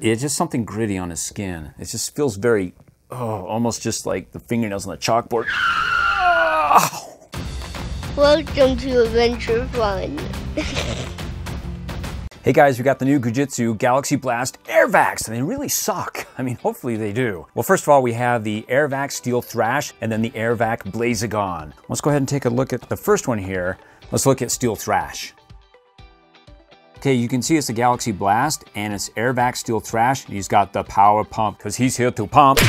It's just something gritty on his skin. It just feels very, oh, almost just like the fingernails on the chalkboard. Oh. Welcome to Adventure Fun. Hey guys, we got the new Goo Jit Zu Galaxy Blast Air Vacs, and they really suck. I mean, hopefully they do. Well, first of all, we have the Air Vac Steel Thrash and then the Air Vac Blazagon. Let's go ahead and take a look at the first one here. Let's look at Steel Thrash. Okay, you can see it's the Galaxy Blast and it's Air Vac Steel Thrash. He's got the power pump because he's here to pump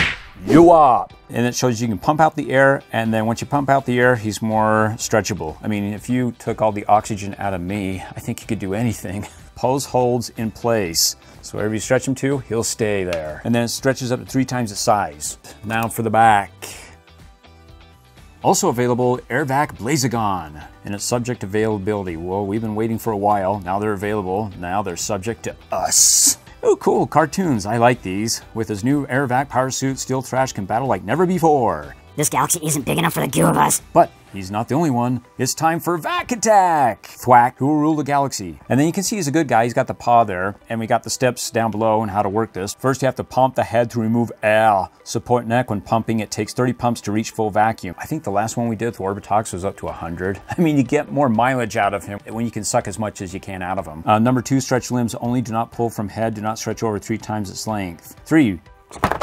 you up. And it shows you can pump out the air, and then once you pump out the air, he's more stretchable. I mean, if you took all the oxygen out of me, I think you could do anything. Pose holds in place. So wherever you stretch him to, he'll stay there. And then it stretches up to 3 times the size. Now for the back. Also available, Air Vac Blazagon. And it's subject to availability. Well, we've been waiting for a while. Now they're available. Now they're subject to us. Oh, cool, cartoons. I like these. With his new Air Vac power suit, Steel Thrash can battle like never before. This galaxy isn't big enough for the goo of us. But he's not the only one. It's time for Vac Attack! Thwack, who will rule the galaxy? And then you can see he's a good guy. He's got the paw there. And we got the steps down below and how to work this. First, you have to pump the head to remove air. Support neck when pumping. It takes 30 pumps to reach full vacuum. I think the last one we did with Orbitox was up to 100. I mean, you get more mileage out of him when you can suck as much as you can out of him. Number 2, stretch limbs only. Do not pull from head. Do not stretch over 3 times its length. 3.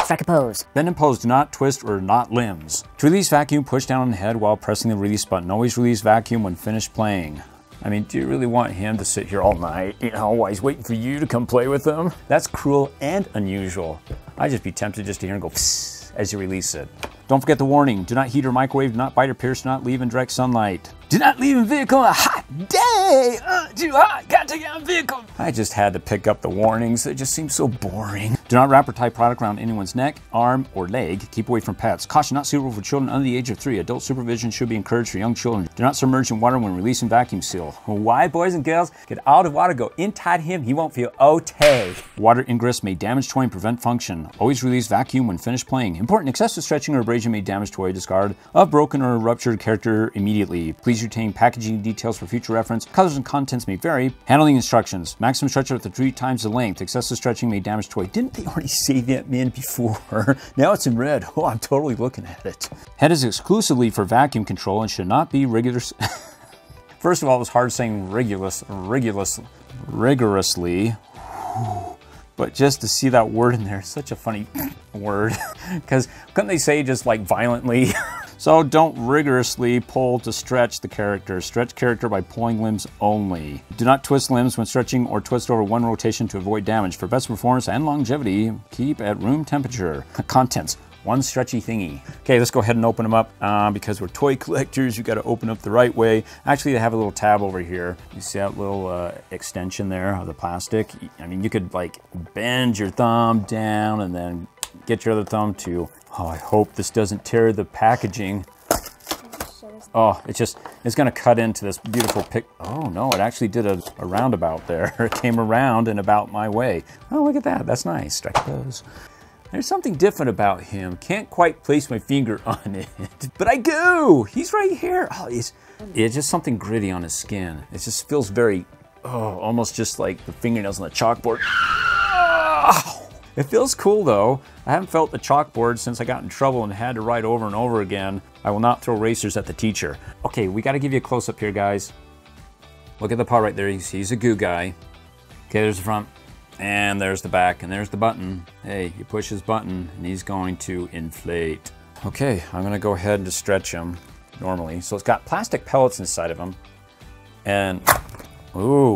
Strike a pose. Bend and pose, do not twist or knot limbs. To release vacuum, push down on the head while pressing the release button. Always release vacuum when finished playing. I mean, do you really want him to sit here all night, you know, while he's waiting for you to come play with him? That's cruel and unusual. I'd just be tempted just to hear him go psss as you release it. Don't forget the warning. Do not heat or microwave, do not bite or pierce, do not leave in direct sunlight. Do not leave in vehicle on a hot day! Too hot! Gotta take out a vehicle! I just had to pick up the warnings. They just seem so boring. Do not wrap or tie product around anyone's neck, arm, or leg. Keep away from pets. Caution not suitable for children under the age of 3. Adult supervision should be encouraged for young children. Do not submerge in water when releasing vacuum seal. Why, boys and girls? Get out of water, go inside him, he won't feel okay. Water ingress may damage toy and prevent function. Always release vacuum when finished playing. Important excessive stretching or abrasion may damage toy. Discard of broken or ruptured character immediately. Please retain packaging details for future reference. Colors and contents may vary. Handling instructions. Maximum stretch up to 3 times the length. Excessive stretching may damage toy. Didn't they already say that, man, before? Now it's in red. Oh, I'm totally looking at it. Head is exclusively for vacuum control and should not be rigorous. First of all, it was hard saying rigorously. But just to see that word in there, such a funny word. Because couldn't they say just like violently? So don't rigorously pull to stretch the character. Stretch character by pulling limbs only. Do not twist limbs when stretching or twist over 1 rotation to avoid damage. For best performance and longevity, keep at room temperature. Contents. 1 stretchy thingy. Okay, let's go ahead and open them up. Because we're toy collectors, you gotta open up the right way. Actually, they have a little tab over here. You see that little extension there of the plastic? I mean, you could like bend your thumb down and then get your other thumb to, oh, I hope this doesn't tear the packaging. Oh, it's gonna cut into this beautiful pic. Oh no, it actually did a roundabout there. It came around and about my way. Oh, look at that, that's nice, stretch those. There's something different about him. Can't quite place my finger on it, but I do. He's right here. Oh, it's just something gritty on his skin. It just feels very, oh, almost just like the fingernails on the chalkboard. Oh, it feels cool though. I haven't felt the chalkboard since I got in trouble and had to write over and over again. I will not throw erasers at the teacher. Okay, we gotta give you a close up here, guys. Look at the paw right there. He's a goo guy. Okay, there's the front. And there's the back, and there's the button. Hey, you push his button, and he's going to inflate. Okay, I'm gonna go ahead and just stretch him normally. So it's got plastic pellets inside of him. And, ooh,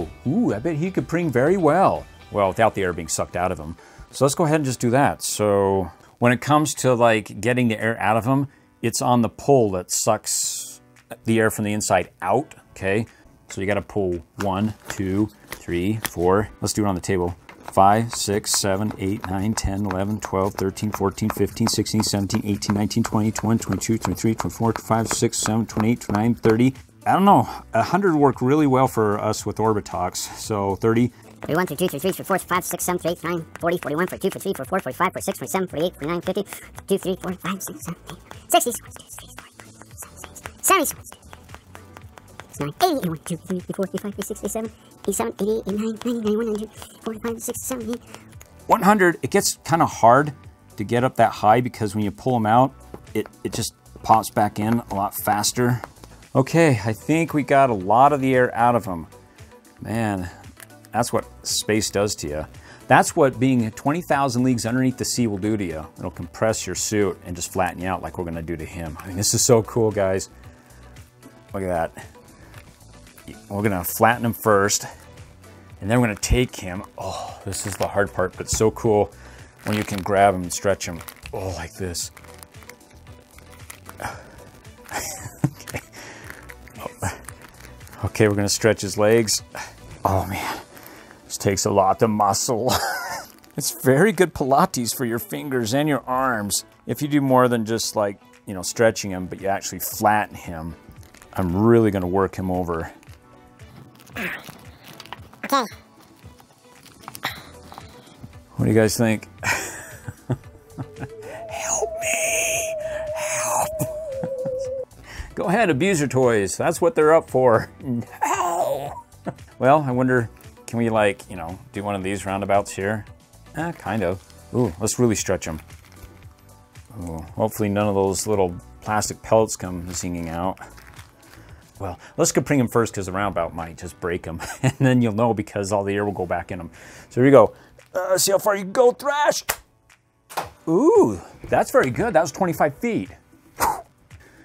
I bet he could pring very well. Well, without the air being sucked out of him. So let's go ahead and just do that. So when it comes to like getting the air out of him, it's on the pull that sucks the air from the inside out, okay? So you gotta pull 1, 2, 3, 4, let's do it on the table. 5, 6, 7, 8, 9, 10, 11, 12, 13, 14, 15, 16, 17, 18, 19, 20, 21, 22, 23, 24, 25, 26, 27, 28, 29, 30. I don't know, 100 worked really well for us with Orbitox, so 30. 31, 32, 33, 34, 35, 6, 7, 8, 9, 40, 41, 42, 43, 44, 45, 46, 47, 48, 49, 50, 52, 3, 4, 5, 6, 7, 8, 60, 70, 80, 81, 2, 3, 4, 5, 6, 7, 8, 7, 8, 9, 90, 91, 92, 45, 6, 7, 8, 100, it gets kind of hard to get up that high because when you pull them out, it just pops back in a lot faster. Okay, I think we got a lot of the air out of them. Man, that's what space does to you. That's what being 20,000 leagues underneath the sea will do to you. It'll compress your suit and just flatten you out like we're gonna do to him. I mean, this is so cool, guys. Look at that. We're gonna flatten him first, and then we're gonna take him. Oh, this is the hard part, but it's so cool when you can grab him and stretch him. Oh, like this. Okay. Oh. Okay, we're gonna stretch his legs. Oh man, this takes a lot of muscle. It's very good Pilates for your fingers and your arms. If you do more than just like, you know, stretching him, but you actually flatten him, I'm really gonna work him over. Okay. What do you guys think? Help me, help. Go ahead, abuse your toys. That's what they're up for. No. Well, I wonder, can we like, you know, do one of these roundabouts here? Kind of. Ooh, let's really stretch them. Ooh, hopefully none of those little plastic pellets come zinging out. Well, let's go bring them first because the roundabout might just break them. And then you'll know because all the air will go back in them. So here you go. See how far you can go, Thrash. Ooh, that's very good. That was 25 feet.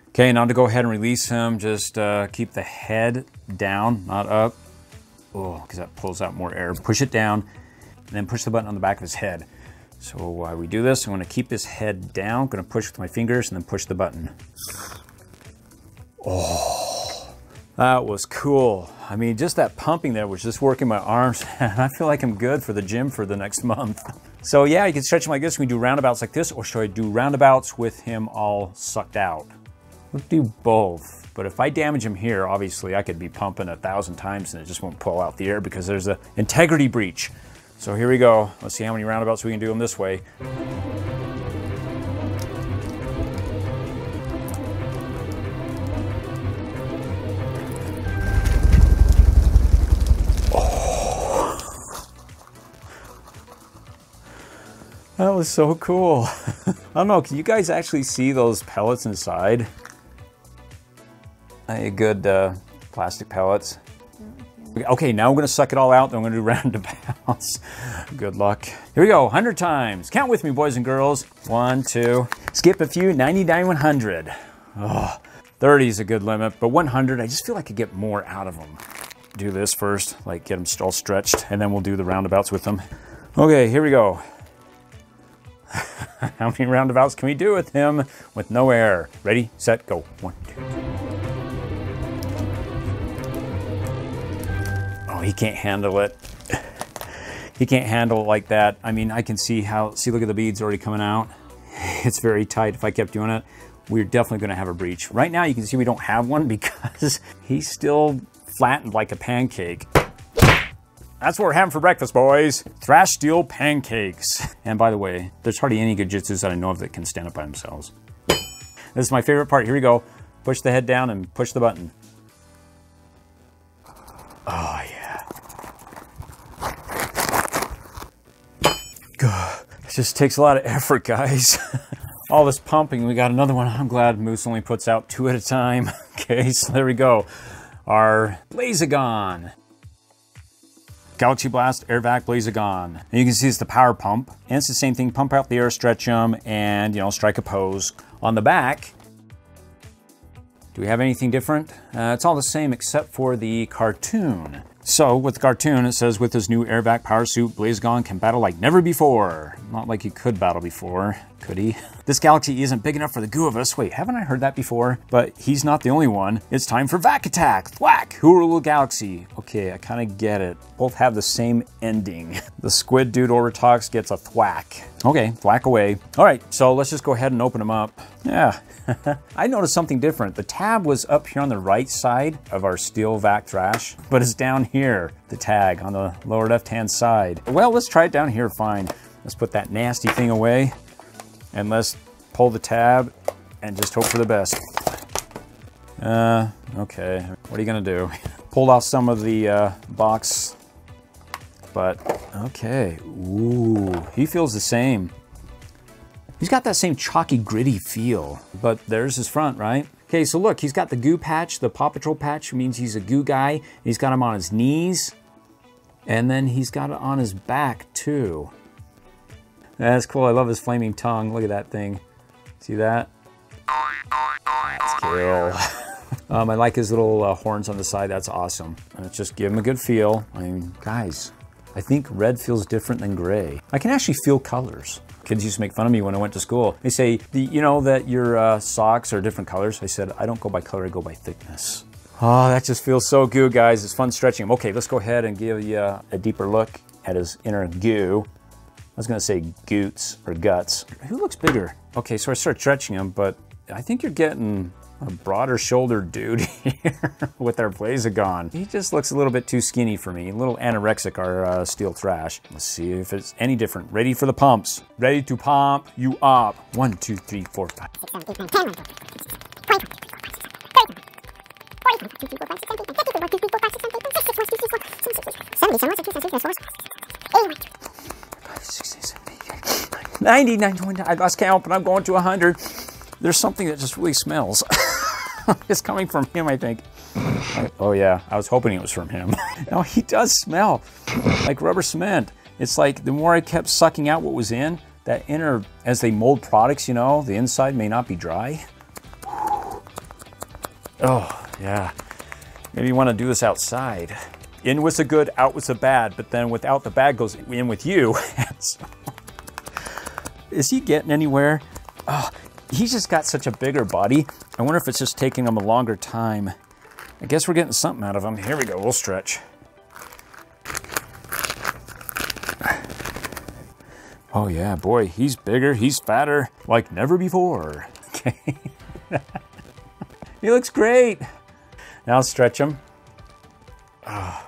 Okay, now to go ahead and release him, just keep the head down, not up. Oh, because that pulls out more air. Push it down, and then push the button on the back of his head. So while we do this, I'm gonna keep his head down, gonna push with my fingers, and then push the button. Oh, that was cool. I mean, just that pumping there was just working my arms. I feel like I'm good for the gym for the next month. So yeah, you can stretch him like this. We can do roundabouts like this, or should I do roundabouts with him all sucked out? We'll do both, but if I damage him here, obviously I could be pumping 1,000 times and it just won't pull out the air because there's an integrity breach. So here we go. Let's see how many roundabouts we can do them this way. Oh. That was so cool. I don't know, can you guys actually see those pellets inside? Good plastic pellets. Okay, now I'm gonna suck it all out, then I'm gonna do roundabouts. Good luck. Here we go, 100 times. Count with me, boys and girls. 1, 2, skip a few, 99, 100. Oh, 30 is a good limit, but 100, I just feel like I could get more out of them. Do this first, like get them all stretched, and then we'll do the roundabouts with them. Okay, here we go. How many roundabouts can we do with him with no air? Ready, set, go. 1, 2, 3. He can't handle it. He can't handle it like that. I mean, I can see how, see, look at the beads already coming out. It's very tight. If I kept doing it, we're definitely gonna have a breach. Right now, you can see we don't have one because he's still flattened like a pancake. That's what we're having for breakfast, boys. Thrash Steel pancakes. And by the way, there's hardly any Goojitsus that I know of that can stand up by themselves. This is my favorite part. Here we go. Push the head down and push the button. Oh, yeah. It just takes a lot of effort, guys. All this pumping, we got another one. I'm glad Moose only puts out 2 at a time. Okay, so there we go. Our Blazagon. Galaxy Blast, Air Vac, Blazagon. And you can see it's the power pump. And it's the same thing, pump out the air, stretch them, and, you know, strike a pose. On the back, do we have anything different? It's all the same except for the cartoon. So with the cartoon, it says, with his new Air Vac power suit, Blazagon can battle like never before. Not like he could battle before, could he? This galaxy isn't big enough for the goo of us. Wait, haven't I heard that before? But he's not the only one. It's time for Vac Attack. Thwack, who rule the galaxy? Okay, I kind of get it. Both have the same ending. The squid dude Orbitox gets a thwack. Okay, thwack away. All right, so let's just go ahead and open them up. Yeah, I noticed something different. The tab was up here on the right side of our Steel Vac Thrash, but it's down here, the tag on the lower left-hand side. Well, let's try it down here, fine. Let's put that nasty thing away and let's pull the tab and just hope for the best. Okay, what are you gonna do? Pulled off some of the box, but Okay, ooh, he feels the same. He's got that same chalky, gritty feel, but there's his front, right? Okay, so look, he's got the goo patch, the Paw Patrol patch, means he's a goo guy. He's got him on his knees, and then he's got it on his back, too. That's cool, I love his flaming tongue. Look at that thing. See that? That's cool. I like his little horns on the side, that's awesome. Let's just give him a good feel. I mean, guys, I think red feels different than gray. I can actually feel colors. Kids used to make fun of me when I went to school. They say, you know that your socks are different colors? I said, I don't go by color, I go by thickness. Oh, that just feels so goo, guys. It's fun stretching him. Okay, let's go ahead and give you a deeper look at his inner goo. I was gonna say goots or guts. Who looks bigger? Okay, so I start stretching him, but I think you're getting a broader shouldered dude here with our Blazagon. He just looks a little bit too skinny for me. A little anorexic, our Steel Thrash. Let's see if it's any different. Ready for the pumps. Ready to pump you up. 1, 2, 3, 4, 5, 6, 7, 8, 9, 10. 99, I lost count, but I'm going to 100. There's something that just really smells. It's coming from him, I think. Oh yeah, I was hoping it was from him. No, he does smell like rubber cement. It's like the more I kept sucking out what was in, that inner, as they mold products, you know, the inside may not be dry. Oh yeah, maybe you want to do this outside. In with the good, out with the bad, but then without the bad goes in with you. So, is he getting anywhere? Oh, he's just got such a bigger body. I wonder if it's just taking him a longer time. I guess we're getting something out of him. Here we go, we'll stretch. Oh yeah, boy, he's bigger, he's fatter, like never before. Okay. He looks great. Now stretch him. Oh,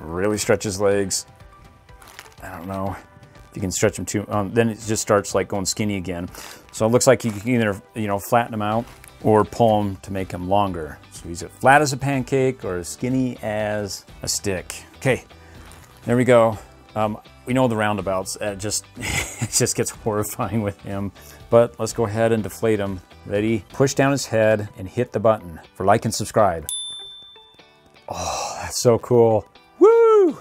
really stretch his legs. I don't know. If you can stretch them too, then it just starts like going skinny again. So it looks like you can either, you know, flatten them out or pull them to make them longer. So he's as flat as a pancake or as skinny as a stick. Okay, there we go. We know the roundabouts. It just gets horrifying with him. But let's go ahead and deflate him. Ready? Push down his head and hit the button for like and subscribe. Oh, that's so cool. Woo!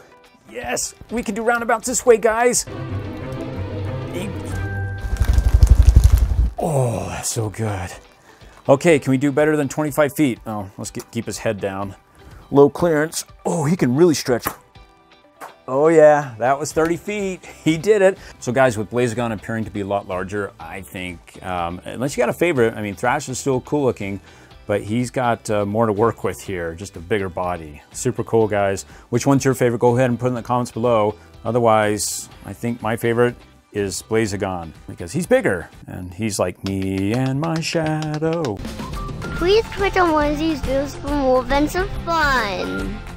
Yes, we can do roundabouts this way, guys. Oh, that's so good. Okay, can we do better than 25 feet? Oh, let's keep his head down. Low clearance. Oh, he can really stretch. Oh yeah, that was 30 feet. He did it. So guys, with Blazagon appearing to be a lot larger, I think, unless you got a favorite, I mean, Thrash is still cool looking, but he's got more to work with here, just a bigger body. Super cool, guys. Which one's your favorite? Go ahead and put in the comments below. Otherwise, I think my favorite is Blazagon because he's bigger and he's like me and my shadow. Please click on one of these videos for more Adventure Fun.